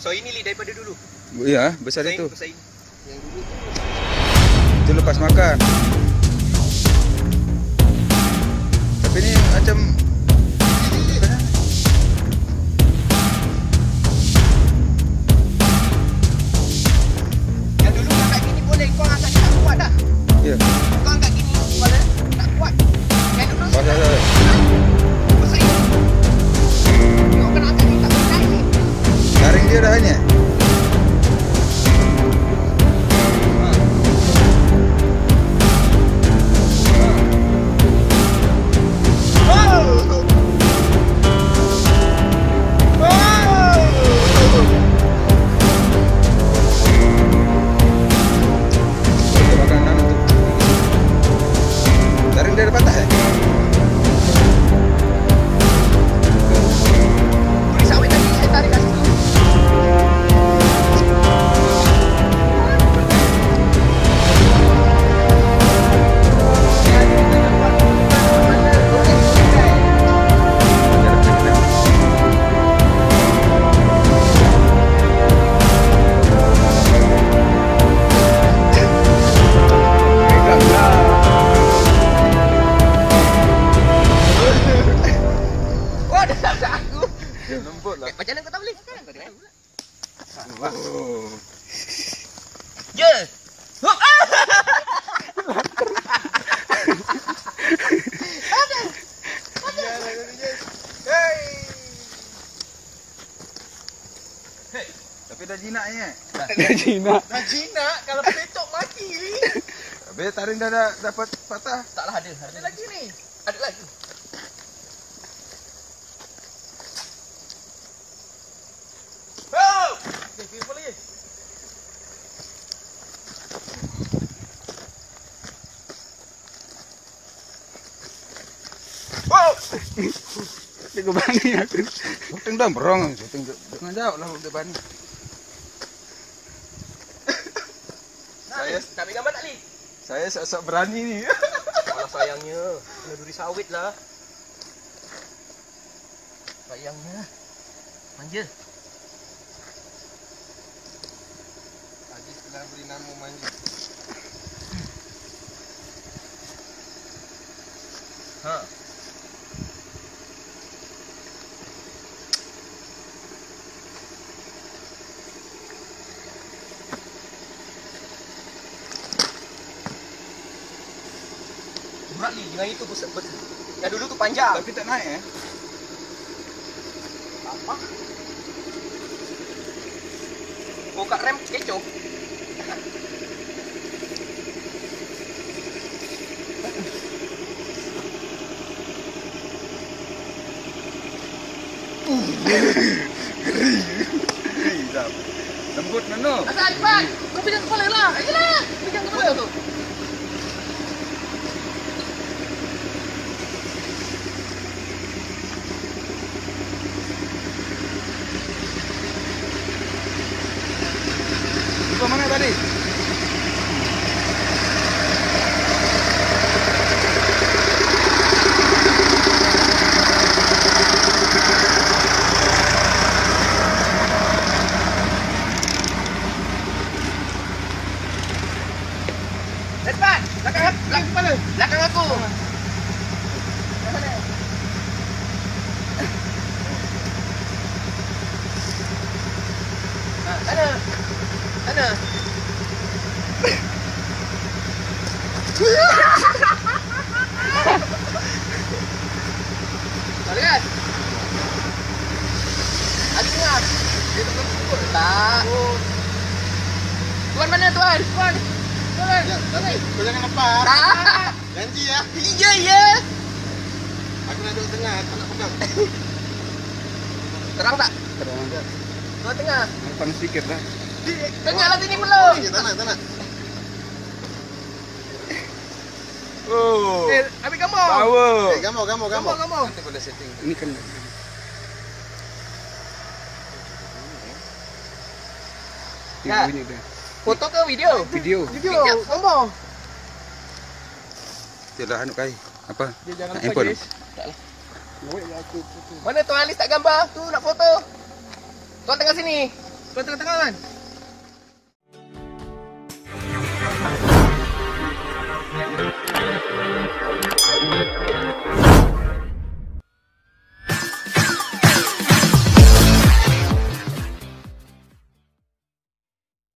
Besar ini li daripada dulu. Ya, besar itu. Besar ini. Yang dulu tu lepas makan. Tapi ni macam yang dulu angkat gini boleh, kau angkat tak kuat dah. Ya. Kau angkat gini boleh, tak kuat. Yang dulu. Besar ini. Kau kena angkat ni tak boleh ni. Garing dia dah hanya. Macam mana kau tak boleh? Je! Tapi dah jinaknya. Dah jinak. Dah jinak kalau petok mati. Habis taring dah dapat patah. Taklah ada. Ada lagi ni. Ada lagi. Tengok bani aku. Tengok dah berong. Tengok jauh lah untuk bani. Saya tak ambil gambar tak li? Saya sok-sok berani ni. Alah sayangnya. Kena duri sawit lah. Sayangnya. Manja. Tadi telah beri nama manja. Ha. Berat ni, dengan itu yang dulu tu panjang. Tapi tak naik eh? Tak apa. Kau kat rem kecoh. Lembut mana? Asal Arifan, kau pegang kepala lah. Ayolah, pegang kepala tu. Depan, belakang aku. Sana. Kau lihat. Aku ingat. Dia tak berpukul. Tak. Tuan mana tuan? Tuan. Tapi kau jangan lepas. Tak. Janji ya. Iya ya. Aku nak duduk tengah, tak nak pegang. Terang tak? Terang je. Duduk tengah. Panas sikit lah. Tengah lah sini belum. Tak nak. Oh. Ambil gambar. Gambar. Nanti boleh setting. Ini kena. Ya. Foto ke video? Video. Gambar. Itulah anak kai. Apa? Dia jangan lupa guys. Taklah. Mana Tuan Alis tak gambar? Tu nak foto. Tuan tengah sini. Ke tengah-tengah kan?